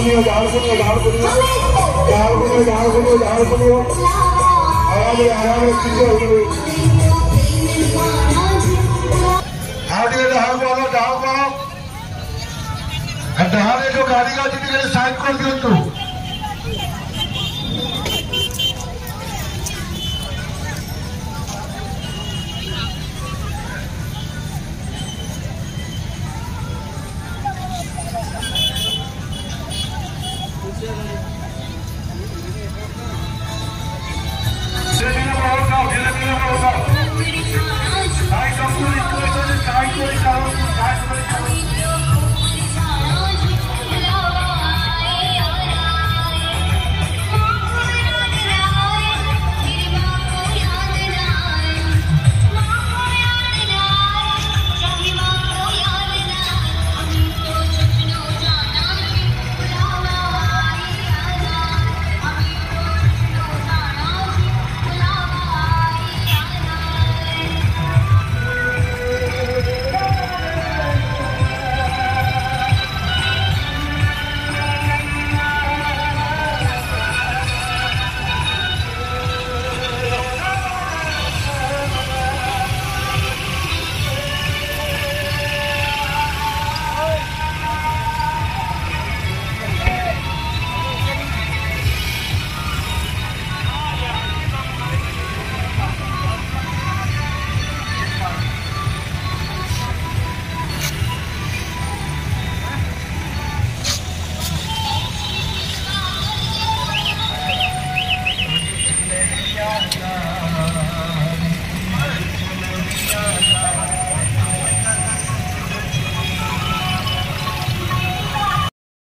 गाड़ी